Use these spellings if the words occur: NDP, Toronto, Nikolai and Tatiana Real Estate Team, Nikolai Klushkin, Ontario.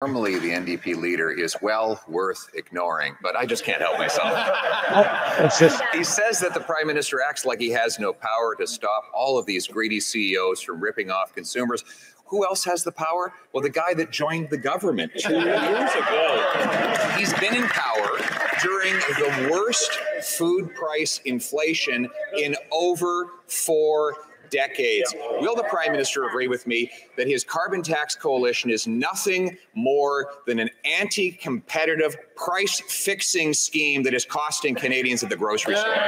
Normally, the NDP leader is well worth ignoring, but I just can't help myself. He says that the prime minister acts like he has no power to stop all of these greedy CEOs from ripping off consumers. Who else has the power? Well, the guy that joined the government 2 years ago. He's been in power during the worst food price inflation in over 4 decades. Will the prime minister agree with me that his carbon tax coalition is nothing more than an anti-competitive price-fixing scheme that is costing Canadians at the grocery store?